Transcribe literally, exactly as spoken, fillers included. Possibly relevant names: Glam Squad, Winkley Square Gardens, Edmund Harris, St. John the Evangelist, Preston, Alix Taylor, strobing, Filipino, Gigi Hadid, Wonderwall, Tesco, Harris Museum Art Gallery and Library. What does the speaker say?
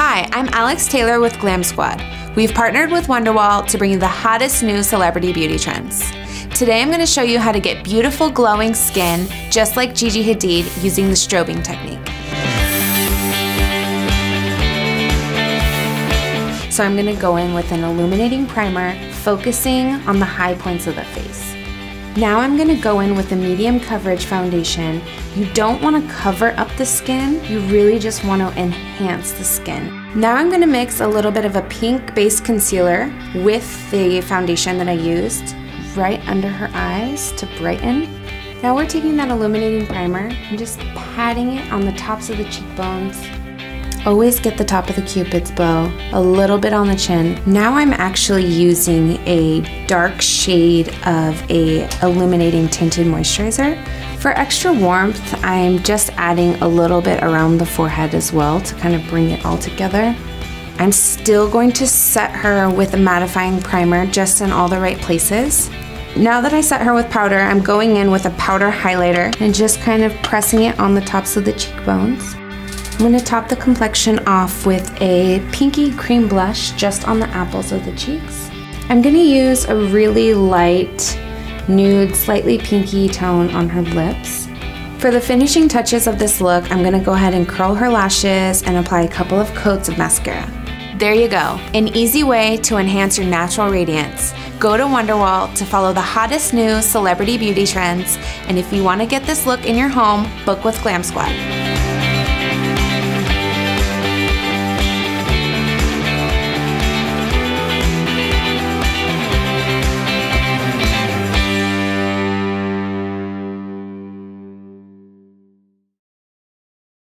Hi, I'm Alix Taylor with Glam Squad. We've partnered with Wonderwall to bring you the hottest new celebrity beauty trends. Today I'm going to show you how to get beautiful glowing skin just like Gigi Hadid using the strobing technique. So I'm going to go in with an illuminating primer, focusing on the high points of the face. Now I'm going to go in with a medium coverage foundation. You don't want to cover up the skin, you really just want to enhance the skin. Now I'm going to mix a little bit of a pink base concealer with the foundation that I used right under her eyes to brighten. Now we're taking that illuminating primer and just patting it on the tops of the cheekbones. Always get the top of the cupid's bow, a little bit on the chin. Now I'm actually using a dark shade of a illuminating tinted moisturizer. For extra warmth, I'm just adding a little bit around the forehead as well to kind of bring it all together. I'm still going to set her with a mattifying primer just in all the right places. Now that I set her with powder, I'm going in with a powder highlighter and just kind of pressing it on the tops of the cheekbones. I'm going to top the complexion off with a pinky cream blush just on the apples of the cheeks. I'm going to use a really light nude, slightly pinky tone on her lips. For the finishing touches of this look, I'm going to go ahead and curl her lashes and apply a couple of coats of mascara. There you go, an easy way to enhance your natural radiance. Go to Wonderwall to follow the hottest new celebrity beauty trends, and if you want to get this look in your home, book with Glam Squad.